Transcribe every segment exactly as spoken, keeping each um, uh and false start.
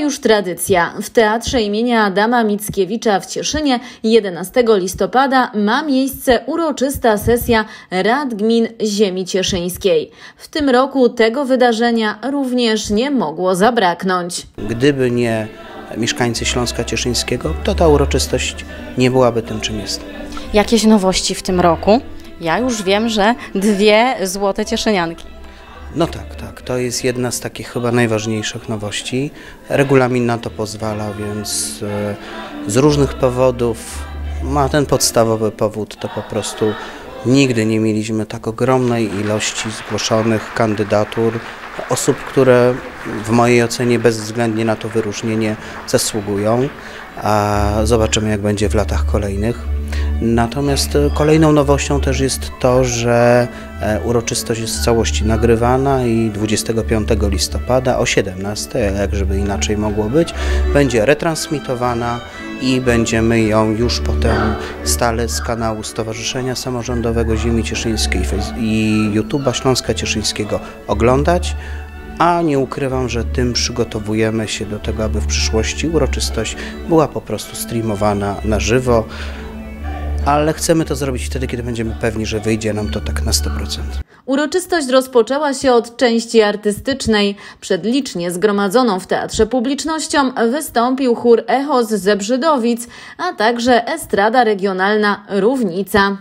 już tradycja. W Teatrze imienia Adama Mickiewicza w Cieszynie jedenastego listopada ma miejsce uroczysta sesja Rad Gmin Ziemi Cieszyńskiej. W tym roku tego wydarzenia również nie mogło zabraknąć. Gdyby nie mieszkańcy Śląska Cieszyńskiego, to ta uroczystość nie byłaby tym, czym jest. Jakieś nowości w tym roku? Ja już wiem, że dwie złote cieszynianki. No tak, tak. To jest jedna z takich chyba najważniejszych nowości. Regulamin na to pozwala, więc z różnych powodów, ma ten podstawowy powód, to po prostu nigdy nie mieliśmy tak ogromnej ilości zgłoszonych kandydatur, osób, które w mojej ocenie bezwzględnie na to wyróżnienie zasługują. A zobaczymy, jak będzie w latach kolejnych. Natomiast kolejną nowością też jest to, że uroczystość jest w całości nagrywana i dwudziestego piątego listopada o siedemnastej, jak żeby inaczej mogło być, będzie retransmitowana i będziemy ją już potem stale z kanału Stowarzyszenia Samorządowego Ziemi Cieszyńskiej i YouTube'a Śląska Cieszyńskiego oglądać. A nie ukrywam, że tym przygotowujemy się do tego, aby w przyszłości uroczystość była po prostu streamowana na żywo. Ale chcemy to zrobić wtedy, kiedy będziemy pewni, że wyjdzie nam to tak na sto procent. Uroczystość rozpoczęła się od części artystycznej. Przed licznie zgromadzoną w teatrze publicznością wystąpił chór Echo z Zebrzydowic, a także estrada regionalna Równica.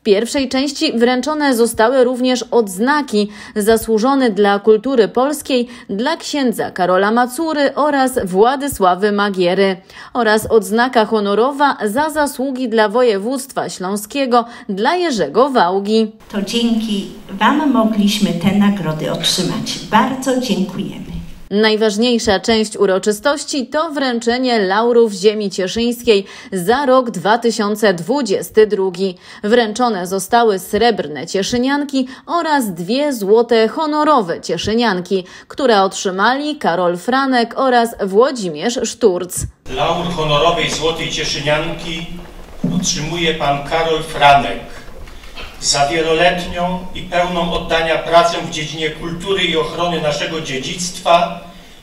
W pierwszej części wręczone zostały również odznaki zasłużone dla kultury polskiej dla księdza Karola Macury oraz Władysławy Magiery oraz odznaka honorowa za zasługi dla województwa śląskiego dla Jerzego Wałgi. To dzięki Wam mogliśmy te nagrody otrzymać. Bardzo dziękujemy. Najważniejsza część uroczystości to wręczenie laurów Ziemi Cieszyńskiej za rok dwa tysiące dwudziesty drugi. Wręczone zostały srebrne cieszynianki oraz dwie złote honorowe cieszynianki, które otrzymali Karol Franek oraz Włodzimierz Szturc. Laur honorowej złotej cieszynianki otrzymuje pan Karol Franek za wieloletnią i pełną oddania pracę w dziedzinie kultury i ochrony naszego dziedzictwa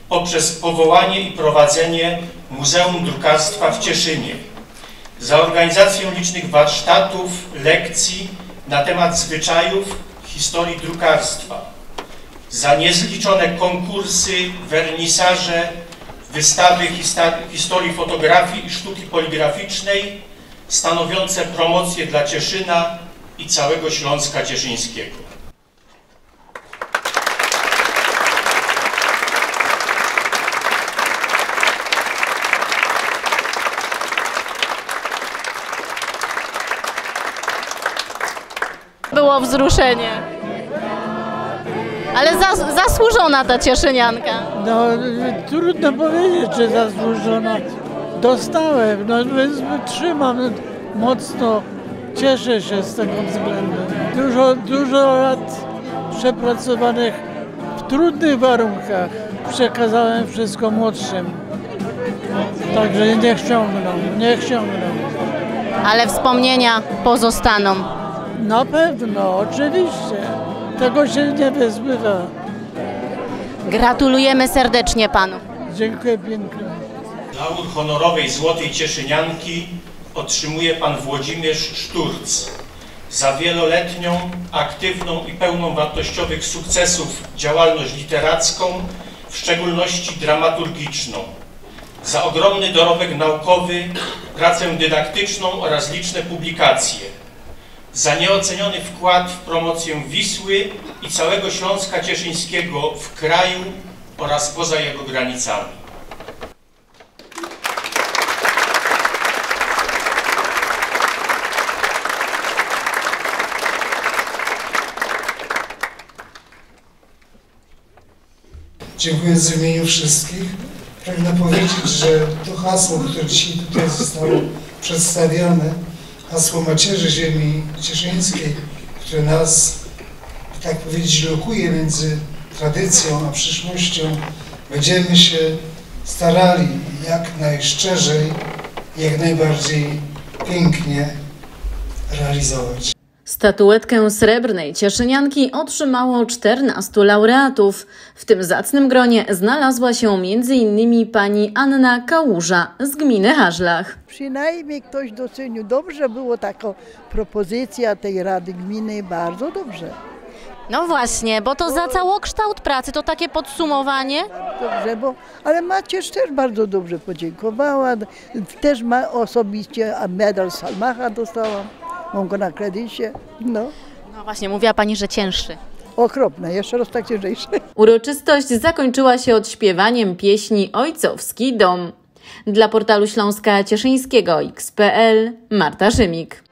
poprzez powołanie i prowadzenie Muzeum Drukarstwa w Cieszynie, za organizację licznych warsztatów, lekcji na temat zwyczajów, historii drukarstwa, za niezliczone konkursy, wernisaże, wystawy historii fotografii i sztuki poligraficznej stanowiące promocję dla Cieszyna i całego Śląska Cieszyńskiego. Było wzruszenie, ale zas- zasłużona ta cieszynianka. No trudno powiedzieć, czy zasłużona. Dostałem, no więc trzymam mocno. Cieszę się z tego względu. Dużo, dużo lat przepracowanych w trudnych warunkach przekazałem wszystko młodszym. Także niech ciągną, niech ciągną. Ale wspomnienia pozostaną. Na pewno, oczywiście. Tego się nie wyzbywa. Gratulujemy serdecznie panu. Dziękuję pięknie. Laur honorowej złotej cieszynianki otrzymuje pan Włodzimierz Szturc za wieloletnią, aktywną i pełną wartościowych sukcesów działalność literacką, w szczególności dramaturgiczną, za ogromny dorobek naukowy, pracę dydaktyczną oraz liczne publikacje, za nieoceniony wkład w promocję Wisły i całego Śląska Cieszyńskiego w kraju oraz poza jego granicami. Dziękuję z imieniu wszystkich. Pragnę powiedzieć, że to hasło, które dzisiaj tutaj zostało przedstawione, hasło Macierzy Ziemi Cieszyńskiej, które nas tak powiedzieć, lokuje między tradycją a przyszłością, będziemy się starali jak najszczerzej, jak najbardziej pięknie realizować. Statuetkę srebrnej cieszynianki otrzymało czternastu laureatów. W tym zacnym gronie znalazła się między innymi pani Anna Kałuża z gminy Harzlach. Przynajmniej ktoś docenił. Dobrze było taka propozycja tej Rady Gminy, bardzo dobrze. No właśnie, bo to za całokształt pracy, to takie podsumowanie. Dobrze, bo, ale Macierz też bardzo dobrze podziękowała. Też ma osobiście medal Salmacha dostała. Mam go na kredycie, no. No właśnie, mówiła pani, że cięższy. Okropne, jeszcze raz tak ciężejszy. Uroczystość zakończyła się odśpiewaniem pieśni Ojcowski Dom. Dla portalu Śląska Cieszyńskiego X kropka p l Marta Żymik.